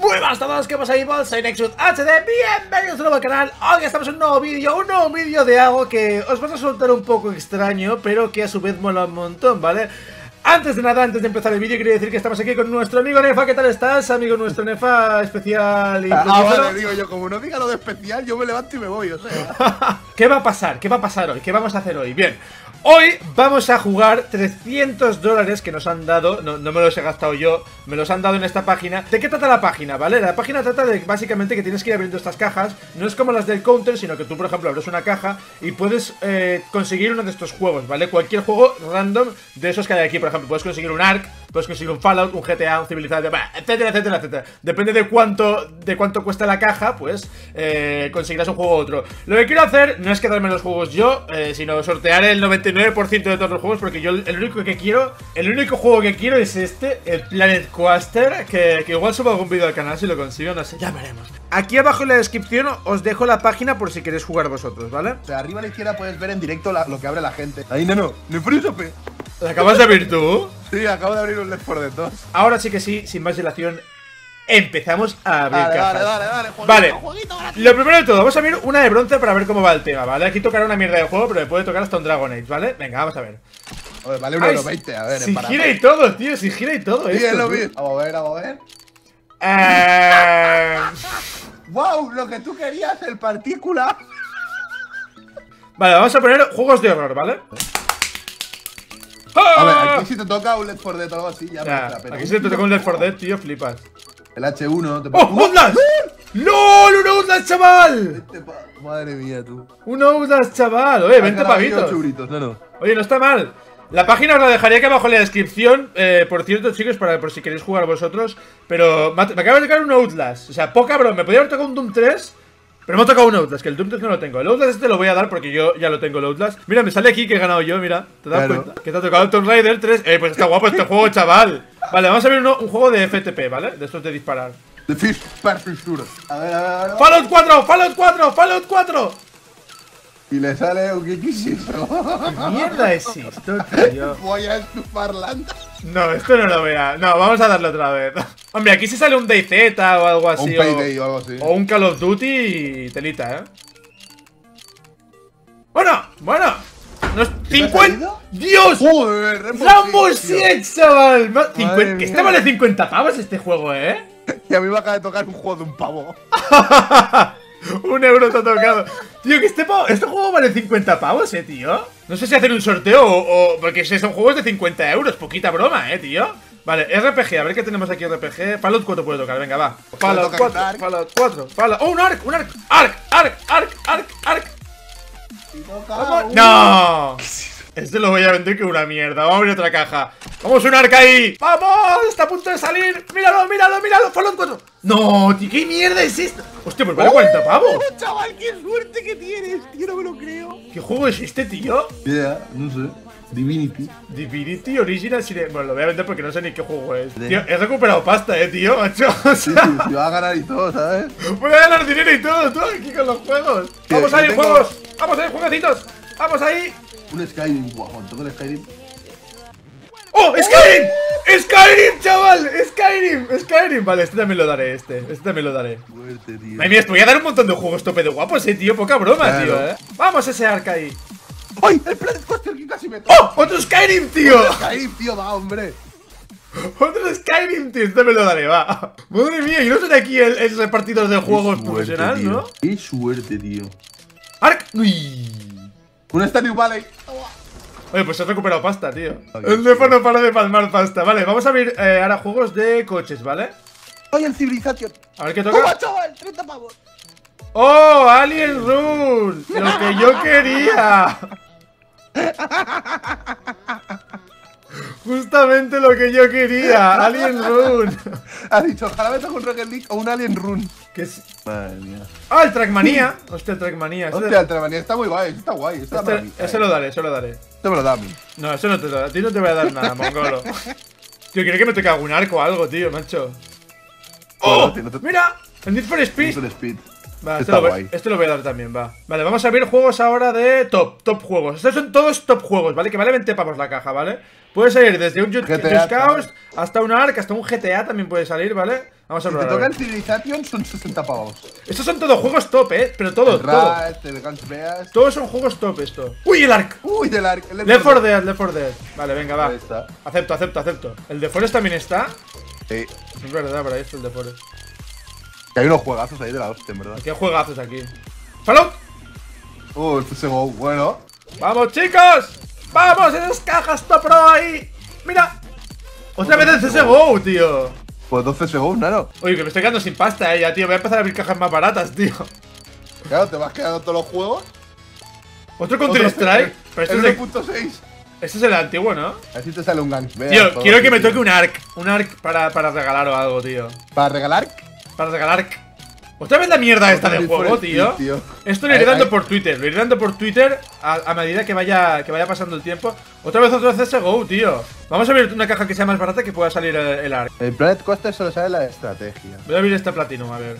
Muy buenas a todos, ¿qué pasa, amigos? Soy NexxuzHD, bienvenidos de nuevo al canal. Hoy estamos en un nuevo vídeo de algo que os va a resultar un poco extraño, pero que a su vez mola un montón, ¿vale? Antes de nada, antes de empezar el vídeo, quería decir que estamos aquí con nuestro amigo Nefa. ¿Qué tal estás, amigo nuestro Nefa? Especial y... vale, digo yo, como no diga lo de especial, yo me levanto y me voy, o sea... ¿Qué va a pasar? ¿Qué va a pasar hoy? ¿Qué vamos a hacer hoy? Bien... Hoy vamos a jugar $300 que nos han dado, no me los he gastado yo, me los han dado en esta página. ¿De qué trata la página, vale? La página trata de básicamente que tienes que ir abriendo estas cajas. No es como las del Counter, sino que tú, por ejemplo, abres una caja y puedes conseguir uno de estos juegos, ¿vale? Cualquier juego random de esos que hay aquí, por ejemplo, puedes conseguir un ARK, puedes conseguir un Fallout, un GTA, un Civilization, etcétera, etcétera, etcétera. Depende de cuánto cuesta la caja, pues conseguirás un juego u otro. Lo que quiero hacer no es quedarme los juegos yo, sino sortear el 99% de todos los juegos, porque yo el único juego que quiero es este, el Planet Coaster, que igual subo algún vídeo al canal si lo consigo, no sé, ya veremos. Aquí abajo en la descripción os dejo la página por si queréis jugar vosotros, ¿vale? O sea, arriba a la izquierda puedes ver en directo lo que abre la gente. Ahí, nano, ¡Ni príncipe! ¿La acabas de abrir tú? Sí, acabo de abrir un Let's For Death 2. Ahora sí que sí, sin más dilación, empezamos a abrir cajas. Dale, jueguito, lo primero de todo, vamos a abrir una de bronce para ver cómo va el tema, ¿vale? Aquí tocará una mierda de juego, pero me puede tocar hasta un Dragonite, ¿vale? Venga, vamos a ver. Oye, vale, 1,20€, a ver. Si gira y todo, tío, si gira y todo. Sí, esto, lo vi. A mover. ¡Wow! Lo que tú querías, el partícula. Vale, vamos a poner juegos de horror, ¿vale? A ver, aquí si te toca un Let's For Death o algo así, ya me la pena. Aquí si te toca un Let's For Death, tío, flipas. El H1 te... ¡Oh, Outlast! ¡Lol! ¡Un Outlast, chaval! Madre mía, tú. ¡Un Outlast, chaval! Oye, 20 pavitos. Oye, no está mal. La página os la dejaré aquí abajo en la descripción, por cierto, chicos, por si queréis jugar vosotros. Pero me acaba de tocar un Outlast. O sea, poca broma. Me podía haber tocado un Doom 3. Pero me ha tocado un Outlast, que el Doom 3 no lo tengo. El Outlast este lo voy a dar porque yo ya lo tengo, el Outlast. Mira, me sale aquí que he ganado yo, mira. ¿Te das cuenta? Que te ha tocado el Tomb Raider 3. Pues está guapo este juego, chaval. Vale, vamos a ver un juego de FTP, ¿vale? De estos de disparar. De Fish. A ver. ¡Fallout 4! ¡Fallout 4! ¡Fallout 4! Y le sale un Kikisito. ¿Qué mierda es esto, tío? Voy a estufar lanta. No, esto no lo vea. No, vamos a darle otra vez. Hombre, aquí si sale un DayZ o algo así. O un Payday o algo así. O un Call of Duty y telita, ¿eh? Bueno. No es... ¿50? ¡Dios! Joder, Rainbow Six, chaval. 50... Este vale 50 pavos este juego, ¿eh? Y a mí me acaba de tocar un juego de un pavo. €1 te ha tocado. Tío, que este juego vale 50 pavos, tío. No sé si hacer un sorteo o... Porque son juegos de 50 euros, poquita broma, tío. Vale, RPG, a ver qué tenemos aquí, RPG. Fallout 4 puede tocar, venga, va. Fallout 4, Fallout 4, Fallout... ¡Oh, un ARK! ¡Un ARK! ¡ARK! ¡No! Este lo voy a vender que una mierda. Vamos a abrir otra caja. ¡Vamos, un ARK ahí! ¡Vamos! Está a punto de salir. ¡Míralo! ¡Fallout 4! ¡No, tío! ¿Qué mierda es esto? ¡Hostia, pues vale 40 pavos! ¡Chaval, qué suerte que tienes! Tío, no me lo creo. ¿Qué juego es este, tío? No sé. Divinity Original. Bueno, lo voy a vender porque no sé ni qué juego es. Tío, he recuperado pasta, tío, macho. O sea, sí, va a ganar y todo, ¿sabes? Voy a ganar dinero y todo, aquí con los juegos. Sí, ¡vamos ahí, tengo... juegos! ¡Vamos ahí, juegacitos! ¡Vamos ahí! Un Skyrim, guau, toco el Skyrim. ¡Oh, Skyrim! ¡Skyrim, chaval! ¡Skyrim! Vale, este también lo daré, este también lo daré. Fuerte, tío. Ay, mira, voy a dar un montón de juegos tope de guapos, tío, poca broma, claro, tío, ¿eh? ¡Vamos ese arca ahí! ¡Ay! ¡El Planet Coaster que casi me toca! ¡Oh! ¡Otro Skyrim, tío! ¡Otro Skyrim, tío! ¡Va, hombre! ¡Otro Skyrim, tío! Este me lo daré, va. Madre mía, yo no soy aquí el repartidor de juegos profesional, ¿no? ¡Qué suerte, tío! ¡Ark! ¡Uy! ¡Un Stardew Valley! Oye, pues he recuperado pasta, tío. El Nefa no para de palmar pasta. Vale, vamos a abrir ahora juegos de coches, ¿vale? ¡Ay, el Civilization! A ver qué toca. ¡Toma, chaval! ¡30 pavos! ¡Oh, Alien Run! ¡Lo que yo quería! Justamente lo que yo quería, Alien Run. Ha dicho, ojalá me toque un Rocket League o un Alien Run. ¿Qué es? Madre mía. ¡Ah, el Track Manía! Hostia, el Track Manía. Hostia, el Track Manía está muy guay, está guay. Ese lo daré, eso lo daré. Eso me lo da a mí. No, eso no te lo da. A ti no te voy a dar nada, mongolo. Tío, quiero que me toque algún arco o algo, tío, macho. ¡Oh! ¡Mira! El Need for Speed. Need for Speed. Vale, este lo voy a dar también, va. Vale, vamos a abrir juegos ahora de top juegos. Estos son todos top juegos, ¿vale? Que vale 20 pavos la caja, ¿vale? Puede salir desde un Just Cause hasta un ARK, hasta un GTA también puede salir, ¿vale? Vamos a probar. Si te toca el Civilization son 60 pavos. Estos son todos juegos top, pero todos. Todos son juegos top esto. ¡Uy, el ARK! ¡Uy, del ARK! Let's For Death, Let's For Death. Vale, venga, va. Acepto, acepto, acepto. ¿El The Forest también está? Sí. Es verdad, por ahí está el The Forest. Que hay unos juegazos ahí de la hostia, en verdad. ¿Qué juegazos aquí? ¡Fallout! El CS:GO, bueno. ¡Vamos, chicos! ¡Vamos! ¡Esas cajas top pro ahí! ¡Mira! ¡Otra vez el CS:GO, tío! Pues 12 segundos, nano. Oye, que me estoy quedando sin pasta, ya, tío. Voy a empezar a abrir cajas más baratas, tío. Claro, te vas quedando todos los juegos. Otro Counter Strike. Pero este es 1.6. Este es el antiguo, ¿no? A ver si te sale un gank. Tío, quiero que me toque un ARK. Un ARK para regalar o algo, tío. ¿Para regalar? Para regalar. Otra vez la mierda esta del juego, tío. Esto lo iré dando por Twitter. Lo iré dando por Twitter a medida que vaya pasando el tiempo. Otra vez CSGO, tío. Vamos a abrir una caja que sea más barata que pueda salir el ARK. El Planet Coaster solo sale la estrategia. Voy a abrir esta Platinum, a ver.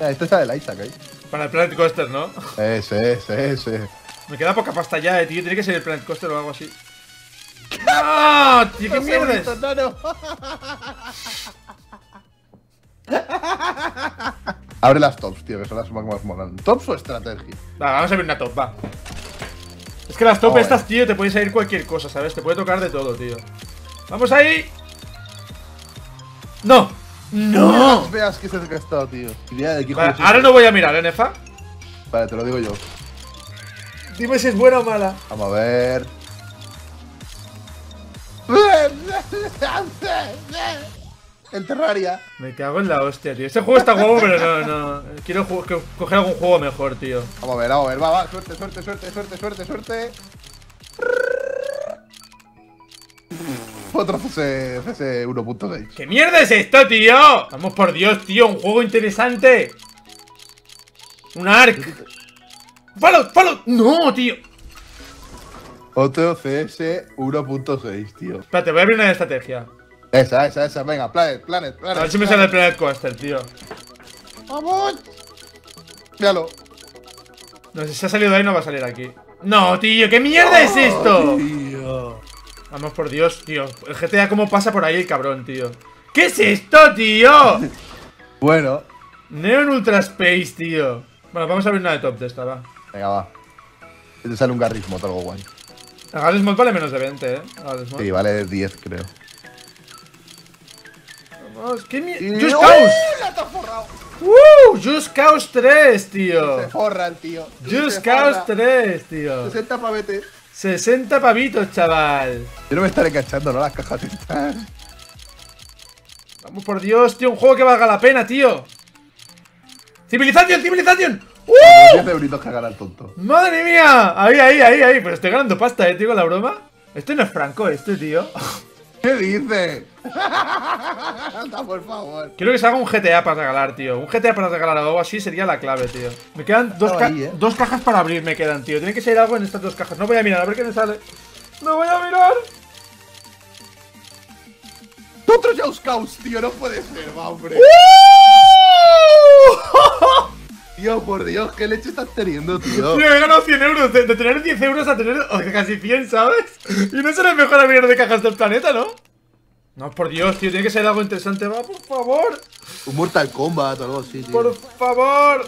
Esto sale el Isaac ahí. Para el Planet Coaster, ¿no? Sí. Me queda poca pasta ya, tío. Tiene que ser el Planet Coaster o algo así. ¡No! Tío, ¿qué mierda es? Abre las tops, tío, que son las más molan. ¿Tops o estrategia? Vale, vamos a abrir una top, va. Es que las top estas, tío, te puede salir cualquier cosa, ¿sabes? Te puede tocar de todo, tío. ¡Vamos ahí! ¡No! ¡No! No veas que se ha gastado, tío. Vale, ahora no voy a mirar, ¿eh, Nefa? Vale, te lo digo yo. Dime si es buena o mala. Vamos a ver. El Terraria. Me cago en la hostia, tío. Este juego está guapo, pero no. Quiero coger algún juego mejor, tío. Vamos a ver, va, va. Suerte, suerte, suerte, suerte, suerte, suerte. Otro CS 1.6. ¿Qué mierda es esto, tío? Vamos, por Dios, tío. Un juego interesante. Un ARK. Fallout, Fallout. No, tío. Otro CS 1.6, tío. Espérate, voy a abrir una estrategia. Esa, venga, Planet. A ver si me sale el Planet Coaster, tío. ¡Vamos! Míralo. No, si se ha salido de ahí no va a salir aquí. ¡No, tío! ¿Qué mierda es esto? Tío. Vamos, por Dios, tío. El GTA cómo pasa por ahí el cabrón, tío. ¿Qué es esto, tío? Bueno. Neon Ultra Space, tío. Bueno, vamos a abrir una de top de esta, va. Venga, va. Te sale un Garry's Mod, algo guay. El Garry's Mod vale menos de 20, ¿eh? Sí, vale 10, creo. ¿Qué mierda? ¡Just Cause! ¡Just Cause 3, tío! Se forran, tío. ¡Just Cause 3, tío! 60 pavetes. 60 pavitos, chaval. Yo no me estaré cachando, ¿no? Las cajas están. Vamos, por Dios, tío. Un juego que valga la pena, tío. ¡Civilization, Civilization! ¡Uh! 10 euritos que ganar, tonto. ¡Madre mía! Ahí. Pero estoy ganando pasta, tío, con la broma. Este no es franco, este, tío. ¿Qué dices? Anda, por favor. Quiero que se haga un GTA para regalar, tío. Un GTA para regalar o algo así sería la clave, tío. Me quedan dos cajas para abrir, me quedan, tío. Tiene que salir algo en estas dos cajas. No voy a mirar, a ver qué me sale. ¡No voy a mirar! ¡Otro Just Cause, tío! No puede ser, va, hombre. Tío, por Dios, ¿qué leche estás teniendo, tío? Tío, he ganado 100 euros. De tener 10 euros a tener casi 100, ¿sabes? Y no será mejor abrir de cajas del planeta, ¿no? No, por Dios, tío. Tiene que ser algo interesante, va, por favor. Un Mortal Kombat o algo así, tío. Por favor.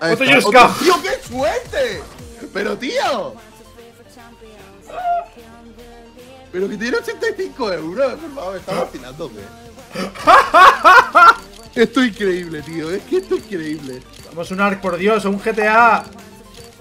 Otro Just Cause. ¡Tío, qué suerte! Pero, tío. Pero que tiene 85 euros, por favor. Me está vacilando, tío. Esto es increíble, tío. Es que esto es increíble. Vamos, un ARK, por Dios, o un GTA.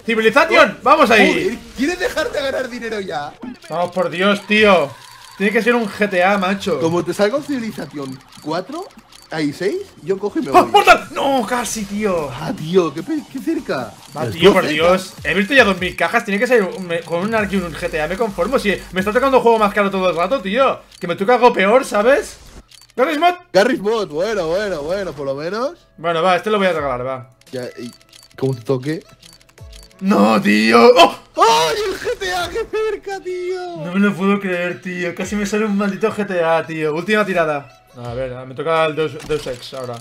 ¡Civilization! ¡Vamos ahí! ¿Quieres dejar de ganar dinero ya? Vamos, por Dios, tío. Tiene que ser un GTA, macho. Como te salga un Civilization 4, ahí 6, yo cojo y me voy. ¡Ah, Mortal! ¡No, casi, tío! ¡Ah, tío! ¡Qué cerca! Va, tío, por Dios. He visto ya 2000 cajas. Tiene que ser con un ARK y un GTA. Me conformo. Si me está tocando un juego más caro todo el rato, tío. Que me toca algo peor, ¿sabes? ¿Garry's Mod? Garry's Mod, bueno, por lo menos. Bueno, va, este lo voy a regalar, va. Ya, y como te toque. ¡No, tío! ¡Oh! ¡Ay, el GTA! ¡Qué cerca, tío! No me lo puedo creer, tío. Casi me sale un maldito GTA, tío. Última tirada. A ver, me toca el Deus Ex ahora.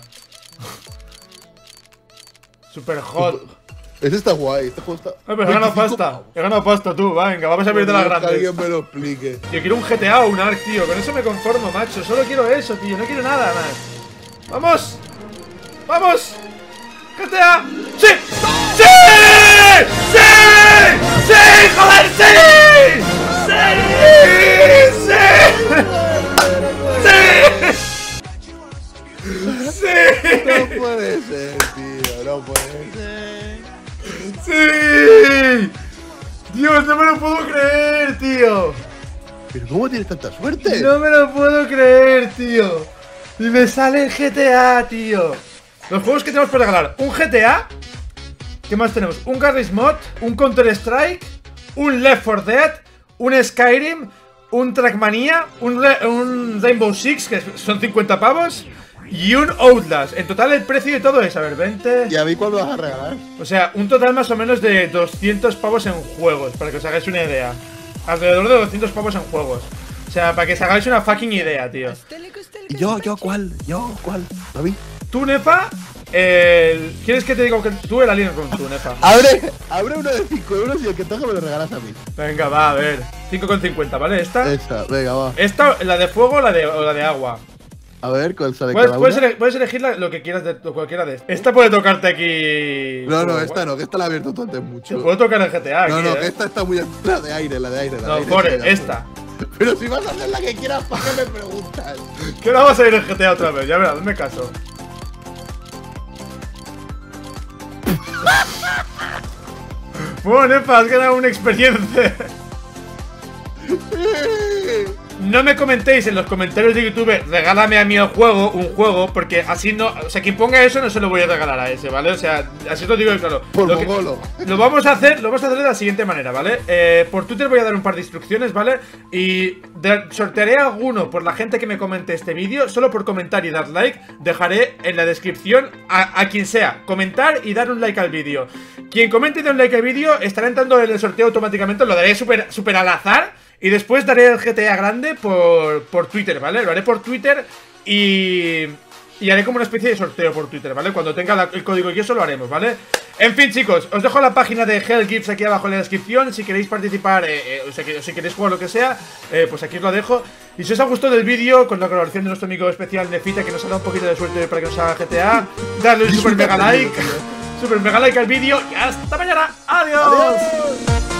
Super hot. Ese está guay, este juego está… Pero he ganado pasta, tú, venga, vamos a perder las grandes. Que alguien me lo explique. Yo quiero un GTA o un ARK, tío, con eso me conformo, macho. Solo quiero eso, tío, no quiero nada más. ¡Vamos! ¡Vamos! ¡GTA! ¡Sí! ¡Sí! ¡Sí! ¡Sí! ¡Joder, sí! ¡Sí! ¡Sí! ¡Sí! No puede ser, tío, no puede ser. ¡Sí! ¡Dios, no me lo puedo creer, tío! ¿Pero cómo tienes tanta suerte? No me lo puedo creer, tío. Y me sale el GTA, tío. Los juegos que tenemos para regalar: un GTA. ¿Qué más tenemos? Un Garry's Mod, un Counter Strike, un Let's For Death, un Skyrim, un Track Manía, un Rainbow Six, que son 50 pavos. Y un Outlast. En total el precio de todo es, a ver, 20. ¿Y a mí cuál me vas a regalar? O sea, un total más o menos de 200 pavos en juegos, para que os hagáis una idea. Alrededor de 200 pavos en juegos. O sea, para que os hagáis una fucking idea, tío. ¿Y yo cuál? ¿David? Tú, Nefa, ¿quieres que te diga que tú el Alien Run, tú, Nefa? Abre uno de 5 euros y el que toca me lo regalas a mí. Venga, va, a ver. 5,50, ¿vale? Esta, venga, va. Esta, la de fuego o la de agua. A ver, ¿cuál sale cada una? Puedes elegir lo que quieras de cualquiera de estas. Esta puede tocarte aquí… No, no, esta no, que esta la he abierto tú antes mucho. Te puedo tocar en GTA. No, aquí, no, que esta está muy… la de aire. No, Forest, esta. Pero si vas a hacer la que quieras, ¿para qué me preguntas? Que ahora vas a ir en GTA otra vez, ya verás, hazme caso. Bueno, Nefa, has ganado una experiencia. No me comentéis en los comentarios de YouTube, regálame a mí el juego, un juego, porque así no… O sea, quien ponga eso no se lo voy a regalar a ese, ¿vale? O sea, así os lo digo claro. Por lo, vamos a hacer de la siguiente manera, ¿vale? Por Twitter voy a dar un par de instrucciones, ¿vale? Y sortearé alguno por la gente que me comente este vídeo. Solo por comentar y dar like, dejaré en la descripción a quien sea. Comentar y dar un like al vídeo. Quien comente y dé un like al vídeo estará entrando en el sorteo automáticamente, lo daré súper al azar. Y después daré el GTA grande por Twitter, ¿vale? Lo haré por Twitter y haré como una especie de sorteo por Twitter, ¿vale? Cuando tenga el código y eso lo haremos, ¿vale? En fin, chicos, os dejo la página de Hell Gifts aquí abajo en la descripción. Si queréis participar, o sea, si queréis jugar lo que sea, pues aquí os lo dejo. Y si os ha gustado el vídeo, con la colaboración de nuestro amigo especial Nefita, que nos ha dado un poquito de suerte para que nos haga GTA, darle un super mega like al vídeo y hasta mañana. ¡Adiós!